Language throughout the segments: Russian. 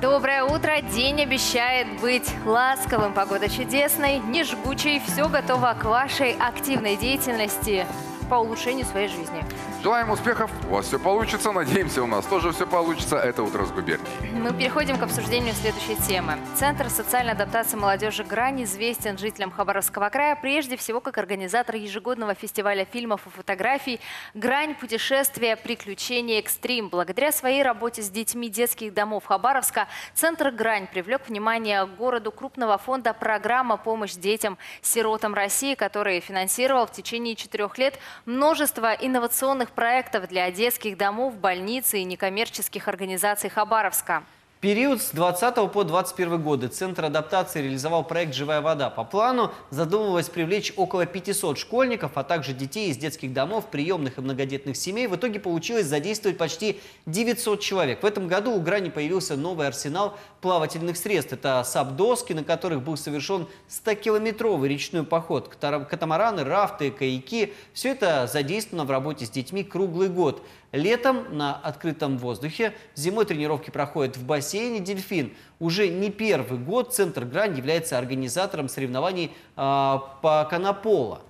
Доброе утро. День обещает быть ласковым. Погода чудесной, не жгучей. Все готово к вашей активной деятельности по улучшению своей жизни. Желаем успехов. У вас все получится. Надеемся, у нас тоже все получится. Это «Утро с Губернией». Мы переходим к обсуждению следующей темы. Центр социальной адаптации молодежи «Грань» известен жителям Хабаровского края прежде всего как организатор ежегодного фестиваля фильмов и фотографий «Грань. Путешествия. Приключения. Экстрим». Благодаря своей работе с детьми детских домов Хабаровска центр «Грань» привлек внимание к городу крупного фонда «Программа помощь детям-сиротам России», который финансировал в течение 4 лет множество инновационных проектов для детских домов, больниц и некоммерческих организаций Хабаровска. В период с 2020 по 2021 годы Центр адаптации реализовал проект «Живая вода». По плану задумывалось привлечь около 500 школьников, а также детей из детских домов, приемных и многодетных семей. В итоге получилось задействовать почти 900 человек. В этом году у «Грани» появился новый арсенал плавательных средств. Это сап-доски, на которых был совершен 100-километровый речной поход. Катамараны, рафты, каяки – все это задействовано в работе с детьми круглый год. Летом на открытом воздухе, зимой тренировки проходят в бассейне «Дельфин». Уже не первый год центр «Грань» является организатором соревнований по канополо.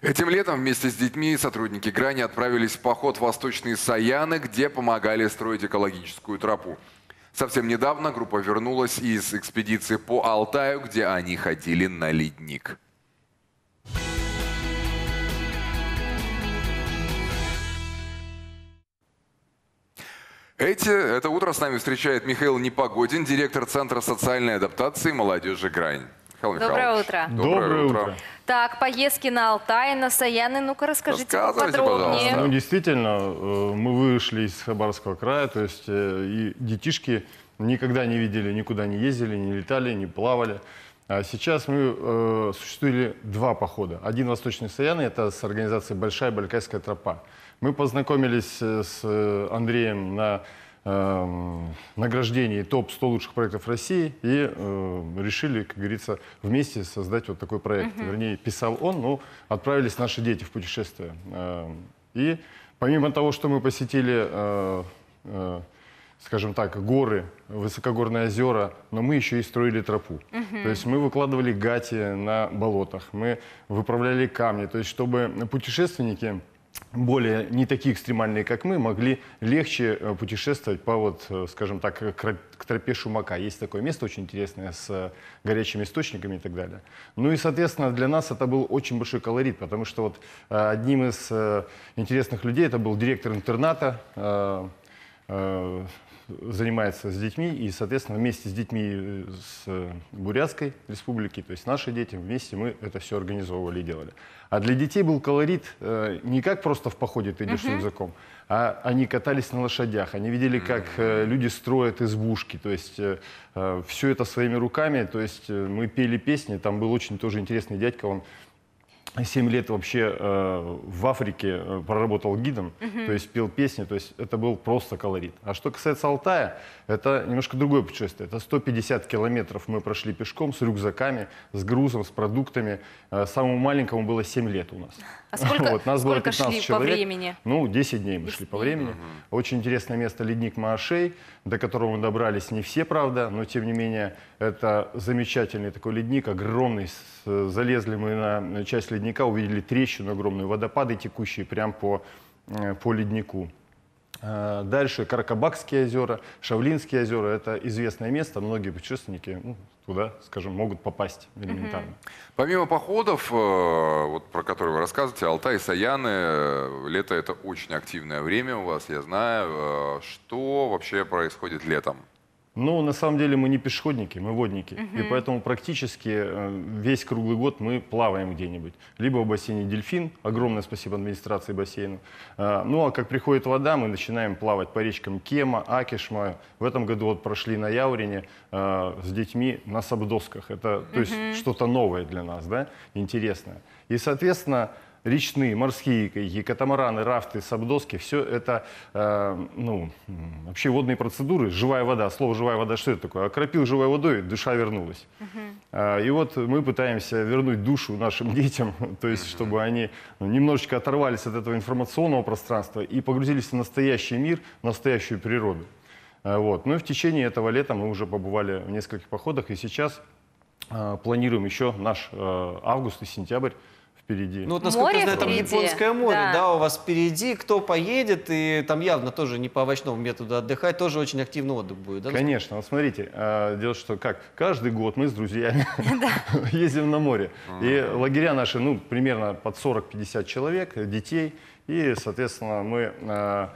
Этим летом вместе с детьми сотрудники «Грани» отправились в поход в восточные Саяны, где помогали строить экологическую тропу. Совсем недавно группа вернулась из экспедиции по Алтаю, где они ходили на ледник. Это утро с нами встречает Михаил Непогодин, директор Центра социальной адаптации молодежи «Грань». Михаил Михайлович. Доброе утро. Доброе утро. Так, поездки на Алтай, на Саяны. Ну-ка, расскажите подробнее. Ну, действительно, мы вышли из Хабаровского края, то есть и детишки никогда не видели, никуда не ездили, не летали, не плавали. А сейчас мы осуществили 2 похода. Один восточный Саяны, это с организацией «Большая Байкальская тропа». Мы познакомились с Андреем на награждении ТОП-100 лучших проектов России и решили, как говорится, вместе создать вот такой проект. Вернее, писал он, но отправились наши дети в путешествие. И помимо того, что мы посетили, скажем так, горы, высокогорные озера, но мы еще и строили тропу. То есть мы выкладывали гати на болотах, мы выправляли камни, то есть чтобы путешественники... более не такие экстремальные, как мы, могли легче путешествовать по, вот, скажем так, к тропе Шумака. Есть такое место очень интересное с горячими источниками и так далее. Ну и, соответственно, для нас это был очень большой колорит, потому что вот одним из интересных людей, это был директор интерната, занимается с детьми, и, соответственно, вместе с детьми с Бурятской республики, то есть наши дети, вместе мы это все организовывали и делали. А для детей был колорит не как просто в походе ты идешь с рюкзаком, а они катались на лошадях, они видели, как люди строят избушки, то есть все это своими руками, то есть мы пели песни, там был очень тоже интересный дядька, он 7 лет вообще в Африке проработал гидом, то есть пел песни, то есть это был просто колорит. А что касается Алтая, это немножко другое путешествие. Это 150 километров мы прошли пешком, с рюкзаками, с грузом, с продуктами. Самому маленькому было 7 лет у нас. А сколько, вот, нас сколько было 15 шли человек. По времени? Ну, 10 дней мы шли по времени. Очень интересное место — ледник Маашей, до которого мы добрались не все, правда, но тем не менее это замечательный такой ледник, огромный. Залезли мы на часть ледника, увидели трещину огромную, водопады текущие прям по леднику. Дальше Каракабакские озера, Шавлинские озера. Это известное место, многие путешественники туда, скажем, могут попасть элементарно. Помимо походов, вот, про которые вы рассказываете, Алтай, Саяны, лето — это очень активное время у вас, я знаю. Что вообще происходит летом? Ну, на самом деле мы не пешеходники, мы водники. И поэтому практически весь круглый год мы плаваем где-нибудь. Либо в бассейне «Дельфин», огромное спасибо администрации бассейна. Ну, а как приходит вода, мы начинаем плавать по речкам Кема, Акишма. В этом году вот прошли на Яворине с детьми на сап-досках. Это, то есть, что-то новое для нас, да, интересное. И, соответственно, речные, морские каяки, катамараны, рафты, сап-доски — все это вообще водные процедуры. Живая вода. Слово «живая вода» что это такое? Окропил живой водой, душа вернулась. И вот мы пытаемся вернуть душу нашим детям, то есть чтобы они немножечко оторвались от этого информационного пространства и погрузились в настоящий мир, настоящую природу. Вот. Ну и в течение этого лета мы уже побывали в нескольких походах, и сейчас планируем еще наш август и сентябрь впереди. Ну вот, насколько я знаю, там Японское море, да, у вас впереди, кто поедет, и там явно тоже не по овощному методу отдыхать, тоже очень активный отдых будет, да? Конечно, вот смотрите, дело что, как, каждый год мы с друзьями ездим на море, и лагеря наши, ну, примерно под 40-50 человек, детей, и, соответственно, мы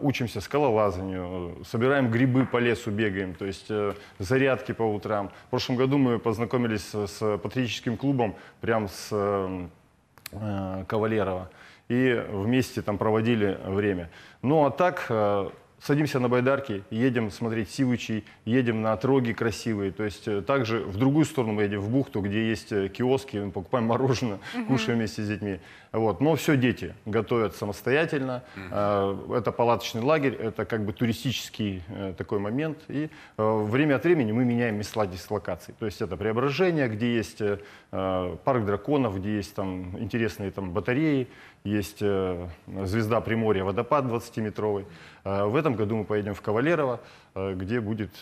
учимся скалолазанию, собираем грибы, по лесу бегаем, то есть зарядки по утрам. В прошлом году мы познакомились с патриотическим клубом, прям с Кавалерово, и вместе там проводили время. Ну а так садимся на байдарки, едем смотреть сивучи, едем на отроги красивые, то есть также в другую сторону мы едем, в бухту, где есть киоски, покупаем мороженое, кушаем вместе с детьми. Вот. Но все дети готовят самостоятельно, это палаточный лагерь, это как бы туристический такой момент, и время от времени мы меняем места дислокации, то есть это Преображение, где есть парк драконов, где есть там интересные там батареи, есть звезда Приморья, водопад 20-метровый. В этом году мы поедем в Кавалерово, где будет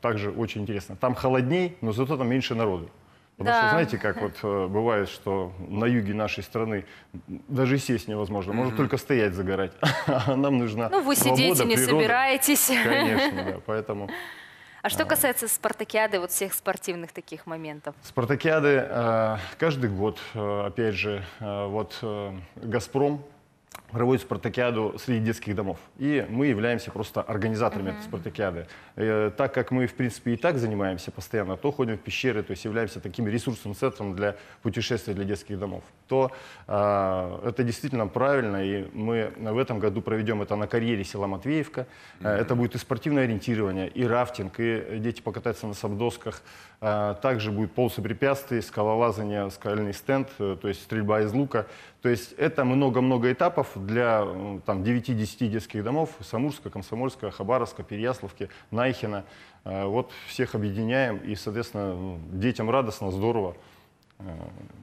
также очень интересно. Там холодней, но зато там меньше народу. Потому что, знаете, как вот бывает, что на юге нашей страны даже сесть невозможно, можно только стоять загорать. А нам нужна свобода, природа. Ну, вы сидите, не собираетесь. Конечно, да, поэтому... А что касается спартакиады, вот всех спортивных таких моментов? Спартакиады каждый год, опять же, вот «Газпром» проводит спартакиаду среди детских домов. И мы являемся просто организаторами этой спартакиады. Так как мы, в принципе, и так занимаемся постоянно, то ходим в пещеры, то есть являемся таким ресурсным центром для путешествий для детских домов, то это действительно правильно. И мы в этом году проведем это на карьере села Матвеевка. Это будет и спортивное ориентирование, и рафтинг, и дети покатаются на сабдосках. Также будет полосы препятствий, скалолазание, скальный стенд, то есть стрельба из лука. То есть это много-много этапов для там, 9-10 детских домов. Самурская, Комсомольская, Хабаровска, Переясловки, Найхина. Вот всех объединяем. И, соответственно, детям радостно, здорово.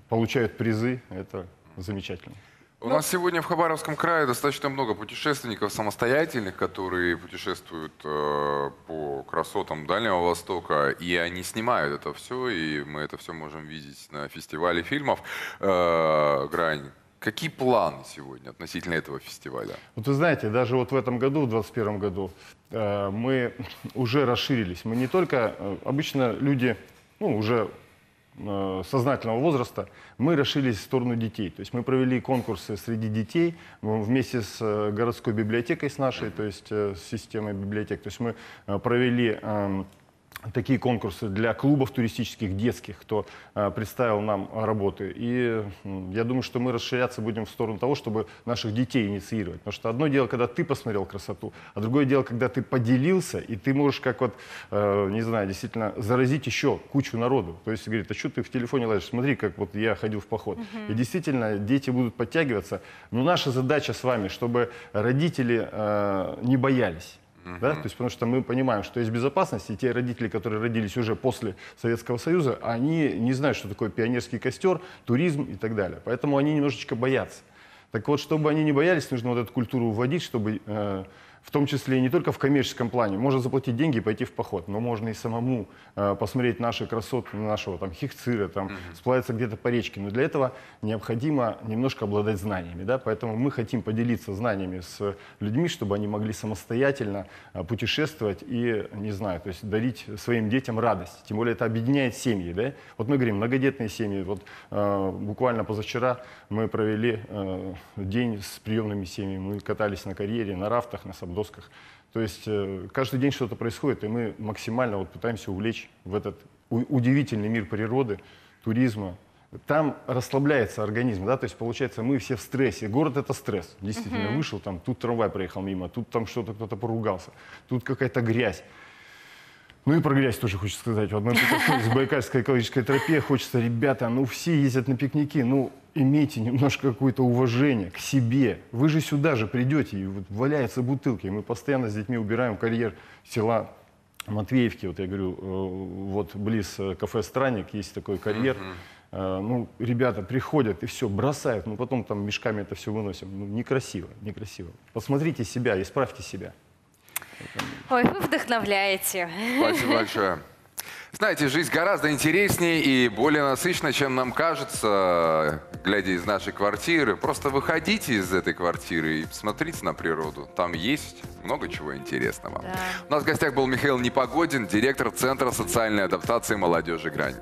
Получают призы. Это замечательно. У нас сегодня в Хабаровском крае достаточно много путешественников самостоятельных, которые путешествуют по красотам Дальнего Востока, и они снимают это все, и мы это все можем видеть на фестивале фильмов «Грань». Какие планы сегодня относительно этого фестиваля? Вот вы знаете, даже вот в этом году, в 2021 году, мы уже расширились. Мы не только... Обычно люди, ну, уже... сознательного возраста, мы расширились в сторону детей. То есть мы провели конкурсы среди детей вместе с городской библиотекой, с нашей, то есть с системой библиотек. То есть мы провели такие конкурсы для клубов туристических, детских, кто представил нам работы. И я думаю, что мы расширяться будем в сторону того, чтобы наших детей инициировать. Потому что одно дело, когда ты посмотрел красоту, а другое дело, когда ты поделился, и ты можешь как вот, не знаю, действительно заразить еще кучу народу. То есть говорит, а что ты в телефоне лазишь? Смотри, как вот я ходил в поход. И действительно, дети будут подтягиваться. Но наша задача с вами, чтобы родители не боялись. Да? То есть, потому что мы понимаем, что есть безопасность, и те родители, которые родились уже после Советского Союза, они не знают, что такое пионерский костер, туризм и так далее. Поэтому они немножечко боятся. Так вот, чтобы они не боялись, нужно вот эту культуру вводить, чтобы, в том числе не только в коммерческом плане, можно заплатить деньги и пойти в поход, но можно и самому посмотреть наши красоты, нашего там хихцира, там, сплавиться где-то по речке. Но для этого необходимо немножко обладать знаниями, да? Поэтому мы хотим поделиться знаниями с людьми, чтобы они могли самостоятельно путешествовать и, не знаю, то есть дарить своим детям радость. Тем более это объединяет семьи, да? Вот мы говорим, многодетные семьи. Вот буквально позавчера мы провели день с приемными семьями. Мы катались на карьере, на рафтах, на сабдосках. То есть каждый день что-то происходит, и мы максимально вот пытаемся увлечь в этот удивительный мир природы, туризма. Там расслабляется организм, да, то есть получается, мы все в стрессе. Город — это стресс. Действительно, вышел, там, тут трамвай проехал мимо, тут там что-то кто-то поругался, тут какая-то грязь. Ну и про грязь тоже хочется сказать. Вот мы прикоснулись к Байкальской экологической тропе, хочется, ребята, ну все ездят на пикники, ну имейте немножко какое-то уважение к себе. Вы же сюда же придете, и вот валяются бутылки. Мы постоянно с детьми убираем карьер села Матвеевки. Вот я говорю, вот близ кафе «Странник» есть такой карьер. Ну, ребята приходят и все, бросают, ну потом там мешками это все выносим. Ну, некрасиво, некрасиво. Посмотрите себя, исправьте себя. Ой, вы вдохновляете. Спасибо большое. Знаете, жизнь гораздо интереснее и более насыщенная, чем нам кажется, глядя из нашей квартиры. Просто выходите из этой квартиры и посмотрите на природу. Там есть много чего интересного. Да. У нас в гостях был Михаил Непогодин, директор Центра социальной адаптации молодежи «Грань».